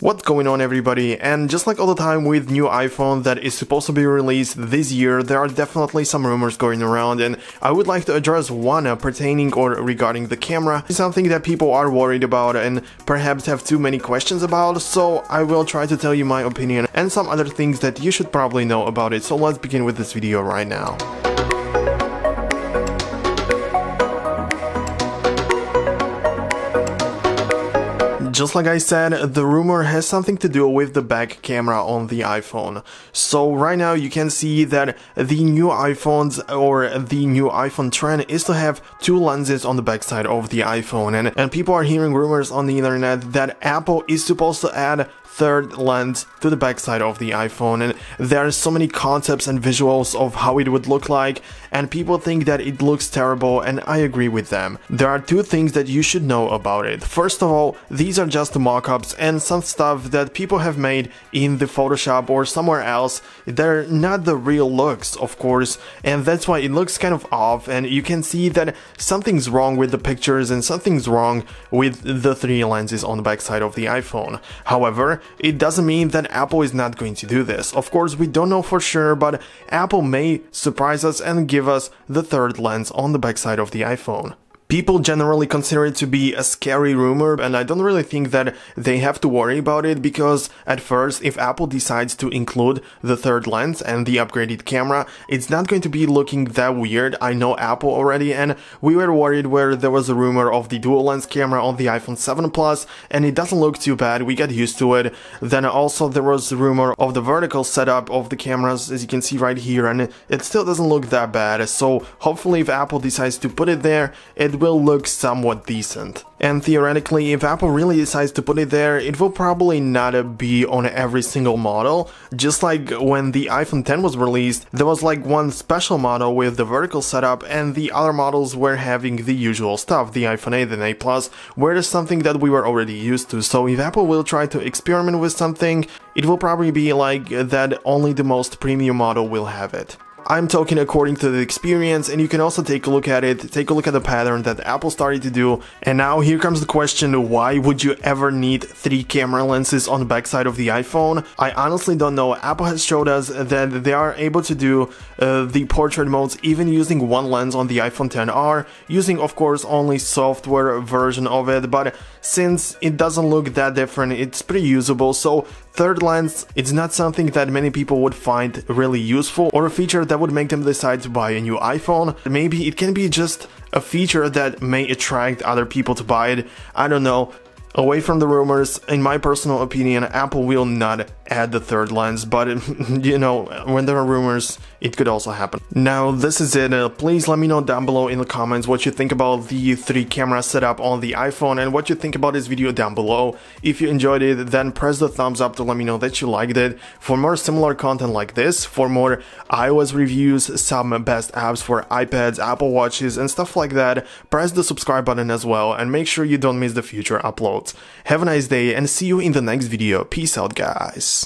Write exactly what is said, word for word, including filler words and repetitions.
What's going on, everybody? And just like all the time with new iPhone that is supposed to be released this year, there are definitely some rumors going around, and I would like to address one pertaining or regarding the camera. It's something that people are worried about and perhaps have too many questions about, so I will try to tell you my opinion and some other things that you should probably know about it. So let's begin with this video right now. Just like I said, the rumor has something to do with the back camera on the iPhone. So right now you can see that the new iPhones or the new iPhone trend is to have two lenses on the backside of the iPhone. And, and people are hearing rumors on the internet that Apple is supposed to add third lens to the backside of the iPhone, and there are so many concepts and visuals of how it would look like, and people think that it looks terrible, and I agree with them. There are two things that you should know about it. First of all, these are just mock-ups and some stuff that people have made in the Photoshop or somewhere else. They're not the real looks, of course, and that's why it looks kind of off, and you can see that something's wrong with the pictures and something's wrong with the three lenses on the backside of the iPhone. However, it doesn't mean that Apple is not going to do this. Of course, we don't know for sure, but Apple may surprise us and give us the third lens on the backside of the iPhone. People generally consider it to be a scary rumor, and I don't really think that they have to worry about it, because at first, if Apple decides to include the third lens and the upgraded camera, it's not going to be looking that weird. I know Apple already, and we were worried where there was a rumor of the dual lens camera on the iPhone seven Plus, and it doesn't look too bad, we got used to it. Then also there was a rumor of the vertical setup of the cameras, as you can see right here, and it still doesn't look that bad. So hopefully if Apple decides to put it there, it will look somewhat decent. And theoretically, if Apple really decides to put it there, it will probably not be on every single model. Just like when the iPhone ten was released, there was like one special model with the vertical setup, and the other models were having the usual stuff, the iPhone eight and eight Plus, where there's something that we were already used to. So if Apple will try to experiment with something, it will probably be like that only the most premium model will have it. I'm talking according to the experience, and you can also take a look at it, take a look at the pattern that Apple started to do. And now here comes the question, why would you ever need three camera lenses on the backside of the iPhone? I honestly don't know. Apple has showed us that they are able to do uh, the portrait modes even using one lens on the iPhone ten R, using of course only software version of it, but since it doesn't look that different, it's pretty usable. So third lens, it's not something that many people would find really useful, or a feature that would make them decide to buy a new iPhone. Maybe it can be just a feature that may attract other people to buy it. I don't know. Away from the rumors, in my personal opinion, Apple will not add the third lens, but you know, when there are rumors, it could also happen. Now, this is it. Uh, please let me know down below in the comments what you think about the three camera setup on the iPhone and what you think about this video down below. If you enjoyed it, then press the thumbs up to let me know that you liked it. For more similar content like this, for more iOS reviews, some best apps for iPads, Apple Watches, and stuff like that, press the subscribe button as well, and make sure you don't miss the future uploads. Have a nice day and see you in the next video. Peace out, guys.